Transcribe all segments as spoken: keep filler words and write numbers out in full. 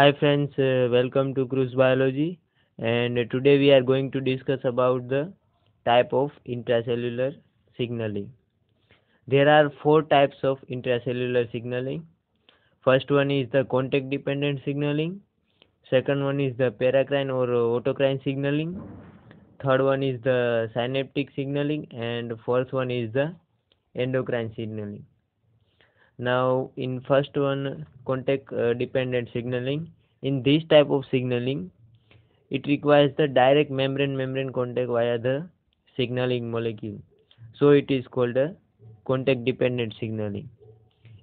Hi friends, uh, welcome to Kru's Biology, and uh, today we are going to discuss about the type of intracellular signaling. There are four types of intracellular signaling. First one is the contact dependent signaling, second one is the paracrine or uh, autocrine signaling, third one is the synaptic signaling, and fourth one is the endocrine signaling. Now, in first one, contact uh, dependent signaling, in this type of signaling it requires the direct membrane membrane contact via the signaling molecule, so it is called a contact dependent signaling.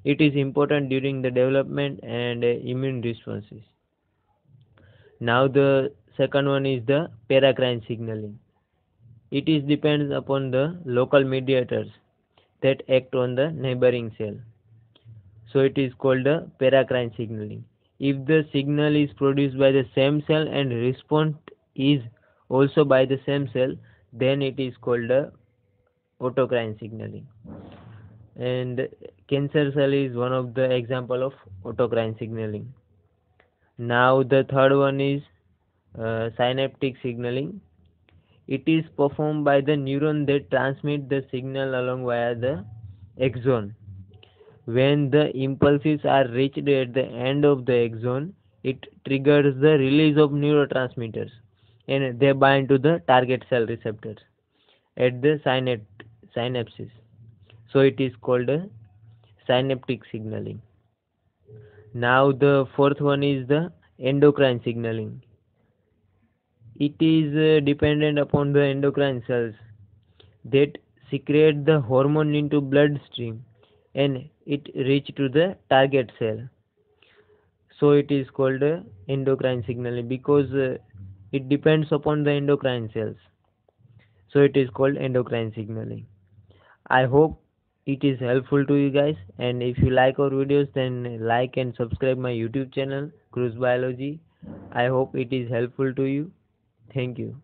It is important during the development and uh, immune responses. Now the second one is the paracrine signaling. It is depends upon the local mediators that act on the neighboring cell, so it is called the paracrine signaling. If the signal is produced by the same cell and response is also by the same cell, then it is called the autocrine signaling. And cancer cell is one of the example of autocrine signaling. Now the third one is uh, synaptic signaling. It is performed by the neuron that transmit the signal along via the axon. When the impulses are reached at the end of the axon, it triggers the release of neurotransmitters and they bind to the target cell receptors at the synapses. So it is called a synaptic signaling. Now the fourth one is the endocrine signaling. It is dependent upon the endocrine cells that secrete the hormone into bloodstream and it reach to the target cell, so it is called uh, endocrine signaling because uh, it depends upon the endocrine cells, so it is called endocrine signaling. I hope it is helpful to you guys, and if you like our videos, then like and subscribe my YouTube channel Kru's Biology. I hope it is helpful to you. Thank you.